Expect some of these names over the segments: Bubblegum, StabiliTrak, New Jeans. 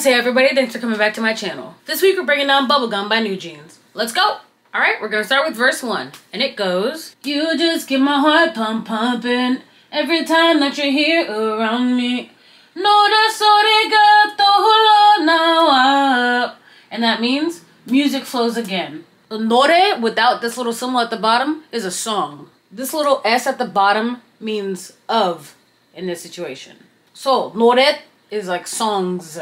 What's up, everybody? Thanks for coming back to my channel. This week we're breaking down Bubblegum by New Jeans. Let's go. All right, we're gonna start with verse 1, and it goes, you just get my heart pumping every time that you're here around me. No, that's all they got the whole now, and that means music flows again. Nore, without this little symbol at the bottom, is a song. This little S at the bottom means of in this situation. So nore is like songs.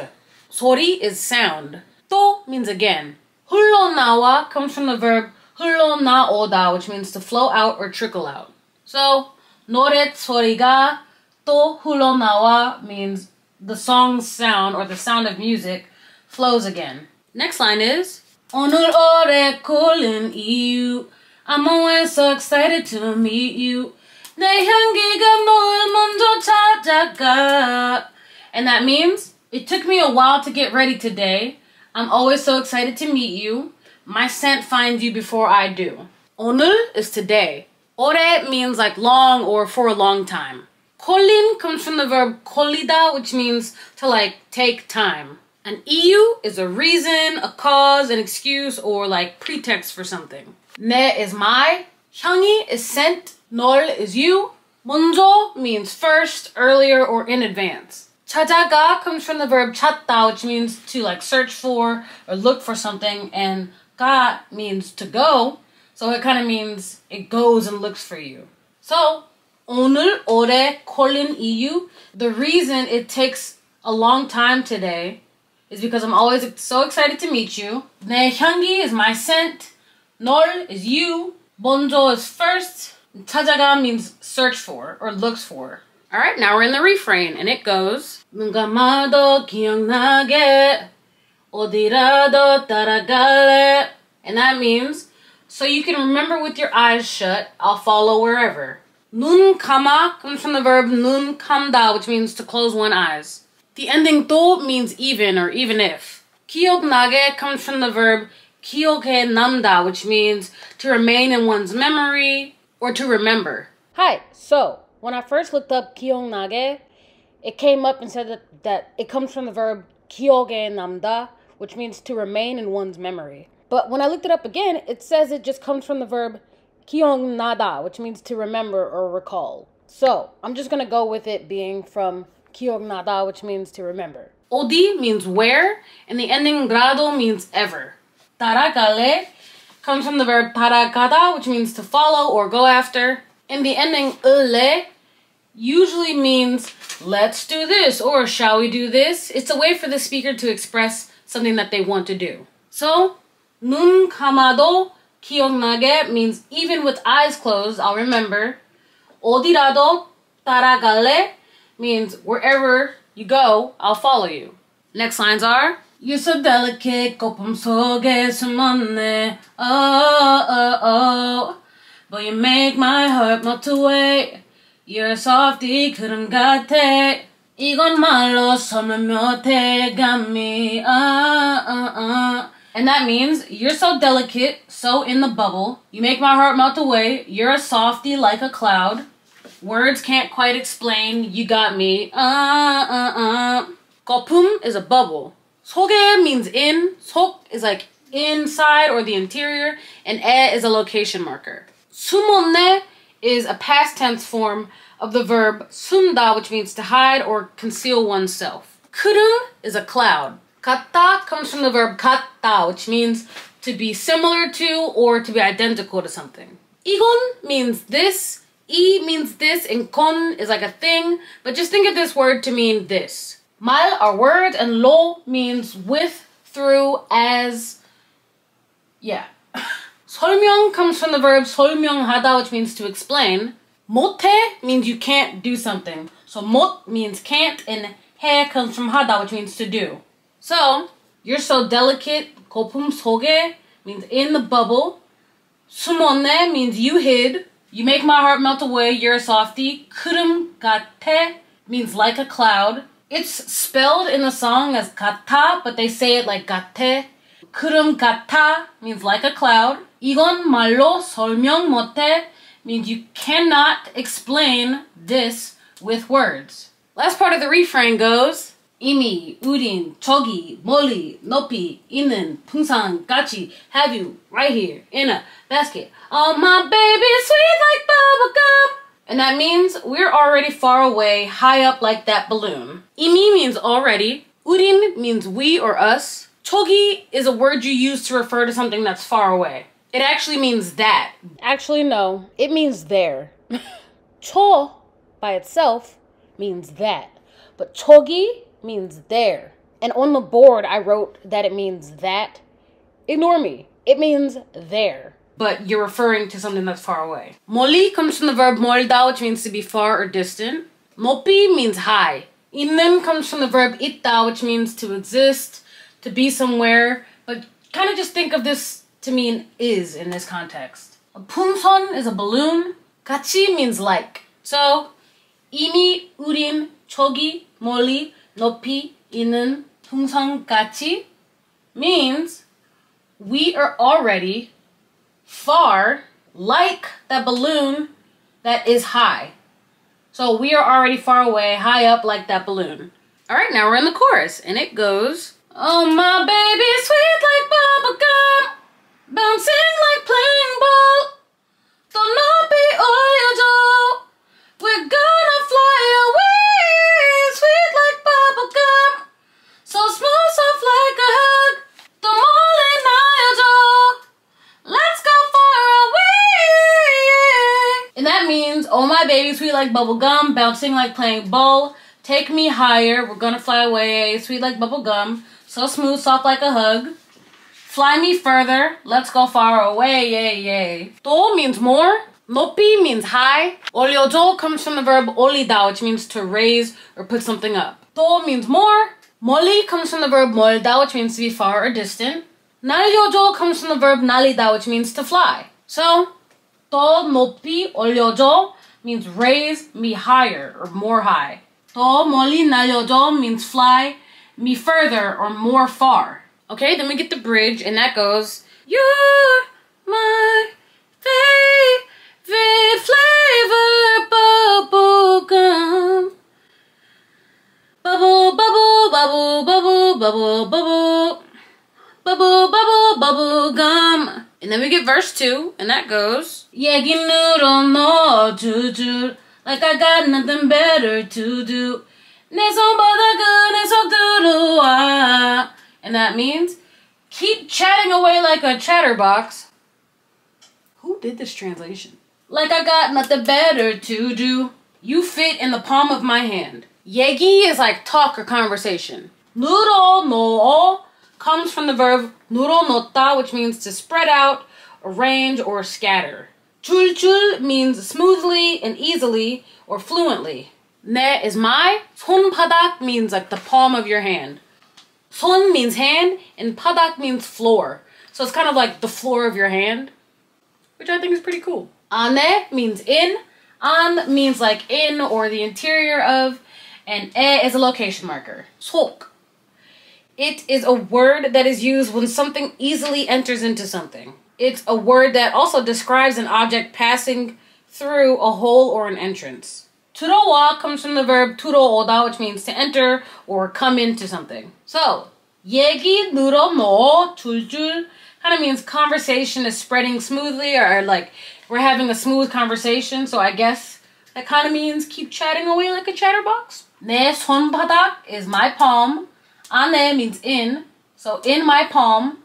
Sori is sound. To means again. Hulonawa comes from the verb hulonaoda, which means to flow out or trickle out. So, nore sori ga to hulonawa means the song's sound or the sound of music flows again. Next line is Onur ore kolin iu. I'm always so excited to meet you. Ne hangiga noel mundo tadaka. And that means it took me a while to get ready today. I'm always so excited to meet you. My scent finds you before I do. Onur is today. Ore means like long or for a long time. Kolin comes from the verb kolida, which means to like take time. An iu is a reason, a cause, an excuse, or like pretext for something. Ne is my. Hyangi is scent. Nol is you. Munzo means first, earlier, or in advance. Chadaga comes from the verb chatta, which means to like search for or look for something, and ga means to go, so it kind of means it goes and looks for you. So, onur ore kolin iu, the reason it takes a long time today is because I'm always so excited to meet you. Ne hyangi is my scent, nol is you, bonzo is first, chadaga means search for or looks for. All right, now we're in the refrain, and it goes. And that means, so you can remember with your eyes shut, I'll follow wherever. Nun kama comes from the verb nun kamda, which means to close one's eyes. The ending to means even or even if. Kyok nage comes from the verb kyoke namda, which means to remain in one's memory or to remember. Hi, so when I first looked up kyonage, it came up and said that it comes from the verb kyoge namda, which means to remain in one's memory. But when I looked it up again, it says it just comes from the verb kyongnada, which means to remember or recall. So I'm just going to go with it being from kyognada, which means to remember. Odi means where, and the ending grado means ever. Tarakale comes from the verb tarakada, which means to follow or go after. And the ending ule usually means let's do this or shall we do this. It's a way for the speaker to express something that they want to do. So nun kamado kyognage means even with eyes closed, I'll remember. Odirado taragale means wherever you go, I'll follow you. Next lines are you're so delicate, kopum soge sumane, oh oh oh. But you make my heart melt away. You're softy, couldn't got it. Igon malo, somnamiote, got me. And that means you're so delicate, so in the bubble. You make my heart melt away. You're a softy like a cloud. Words can't quite explain. You got me. Kopum is a bubble. Soge means in. Sok is like inside or the interior. And e is a location marker. Sumone is a past tense form of the verb sunda, which means to hide or conceal oneself. Kurum is a cloud. Katta comes from the verb katta, which means to be similar to or to be identical to something. Igon means this, I means this, and kon is like a thing, but just think of this word to mean this. Mal are words, and lo means with, through, as, yeah. Solmyeong comes from the verb solmyeonghada, which means to explain. Mote means you can't do something. So mot means can't, and he comes from hada, which means to do. So, you're so delicate, kopum soge means in the bubble. Sumone means you hid. You make my heart melt away, you're a softy. Kurum gate means like a cloud. It's spelled in the song as gata, but they say it like gate. Kurum gata means like a cloud. Igon malo solmyeong mote means you cannot explain this with words. Last part of the refrain goes 이미 우린 저기 멀리 높이 있는 풍선같이 have you right here in a basket. Oh my baby sweet like bubblegum. And that means we're already far away, high up like that balloon. 이미 means already. 우린 means we or us. 저기 is a word you use to refer to something that's far away. It actually means that. Actually, no. It means there. 저 by itself means that. But 저기 means there. And on the board, I wrote that it means that. Ignore me. It means there. But you're referring to something that's far away. 멀리 comes from the verb 멀다, which means to be far or distant. 높이 means high. 있는 comes from the verb 있다, which means to exist, to be somewhere. But kind of just think of this to mean is in this context. A 풍선 is a balloon. 같이 means like. So, 이미 우린 저기 멀리 높이 있는 풍선같이 means we are already far like that balloon that is high. So we are already far away, high up like that balloon. All right, now we're in the chorus and it goes, oh my baby sweet like bubblegum, bouncing like playing ball. Don't know be oil, we're gonna fly away, sweet like bubblegum, so smooth, soft like a hug. Don't molly Nigel, let's go far away. And that means, oh my baby sweet like bubblegum, bouncing like playing ball, take me higher, we're gonna fly away, sweet like bubblegum, so smooth, soft like a hug. Fly me further, let's go far away, yay, yay. Do means more. 높이 means high. 올려줘 comes from the verb 올리다, which means to raise or put something up. 더 means more. 멀리 comes from the verb 멀다, which means to be far or distant. 날려줘 comes from the verb 날리다, which means to fly. So, 더 높이 올려줘 means raise me higher or more high. 더 멀리 날려줘 means fly me further or more far. Okay, then we get the bridge and that goes, you're my favorite. Favorite flavor, bubblegum. Bubble, bubble, bubble, bubble, bubble, bubble. Bubble, bubble, bubble gum. And then we get verse 2, and that goes, 얘기 늘어놓어 주주, like I got nothing better to do. 내 손바닥은 해서 들어와. And that means, keep chatting away like a chatterbox. Who did this translation? Like I got nothing better to do. You fit in the palm of my hand. 얘기 is like talk or conversation. 늘어놓어 comes from the verb 늘어놓다, which means to spread out, arrange, or scatter. 줄줄 means smoothly and easily or fluently. 내 is my. 손바닥 means like the palm of your hand. 손 means hand and 바닥 means floor. So it's kind of like the floor of your hand, which I think is pretty cool. Ane means in, an means like in or the interior of, and e is a location marker. Sok. It is a word that is used when something easily enters into something. It's a word that also describes an object passing through a hole or an entrance. Turowa comes from the verb turoda, which means to enter or come into something. So, 얘기 늘어놓어 줄줄 kind of means conversation is spreading smoothly or like we're having a smooth conversation, so I guess that kind of means keep chatting away like a chatterbox. 내 손바닥 is my palm. 안에 means in, so in my palm.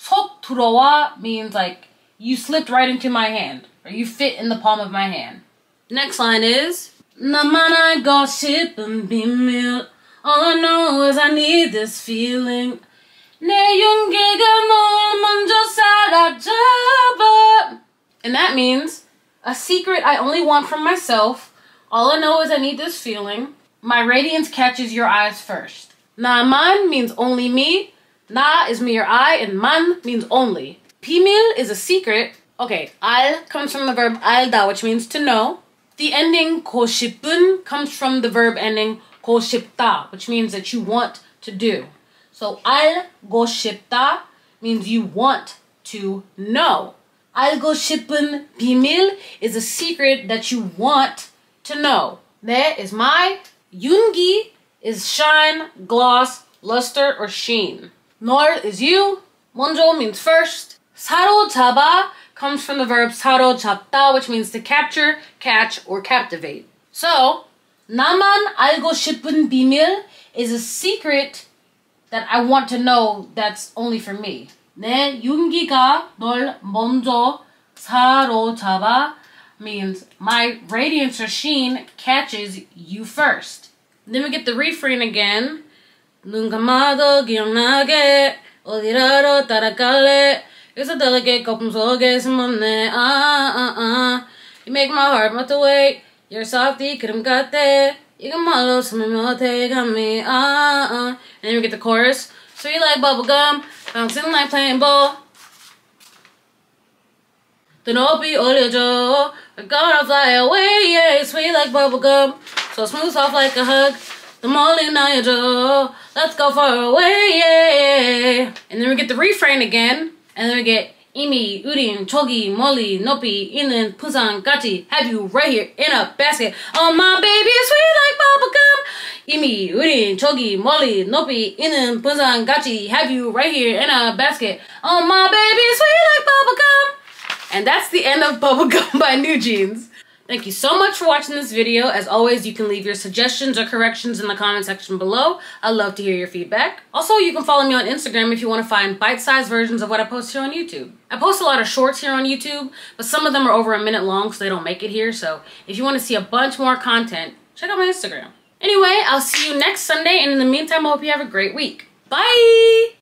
속 들어와 means like you slipped right into my hand, or you fit in the palm of my hand. Next line is 나만 알고 싶은 비밀. All I know is I need this feeling. 내 용기가 널 먼저 사라져봐. And that means, a secret I only want from myself. All I know is I need this feeling. My radiance catches your eyes first. 나만 means only me. 나 is me or I, and man means only. 비밀 is a secret. Okay, 알 comes from the verb 알다, which means to know. The ending 고 싶은 comes from the verb ending 고 싶다, which means that you want to do. So 알고 싶다 means you want to know. 알고 싶은 비밀 is a secret that you want to know. 내 is my. 윤기 is shine, gloss, luster, or sheen. Nor is you. Monjo means first. 사로잡아 comes from the verb 사로잡다, which means to capture, catch, or captivate. So, 나만 알고 싶은 비밀 is a secret that I want to know that's only for me. 내 윤기가 널 먼저 사로잡아 means my radiance or sheen catches you first. Then we get the refrain again. 눈 감아도 기억나게 어디라도 따라갈래 그래서 달게 거품 속에 숨었네 You make my heart melt away You're softy 그림 같아 이건 말로 숨을 못해 감히 And then we get the chorus. So you like bubblegum, bouncing like playing ball. Then Obi Oliojo, we're gonna fly away, yeah, it's sweet like bubblegum. So smooth, soft like a hug. The Molly Nayajo, let's go far away, yeah. And then we get the refrain again. And then we get Imi, Udin, Chogi, Molly, Nopi, Inland, Pusan, Gachi. Have you right here in a basket. Oh, my baby, it's sweet like bubblegum. Imi, Udin, Chogi, Molly, Nopi, Inland, Pusan, Gachi. Have you right here in a basket. Oh, my baby, it's sweet like bubblegum. And that's the end of Bubblegum by New Jeans. Thank you so much for watching this video. As always, you can leave your suggestions or corrections in the comment section below. I love to hear your feedback. Also, you can follow me on Instagram if you want to find bite-sized versions of what I post here on YouTube. I post a lot of shorts here on YouTube, but some of them are over a minute long, so they don't make it here. So if you want to see a bunch more content, check out my Instagram. Anyway, I'll see you next Sunday, and in the meantime, I hope you have a great week. Bye!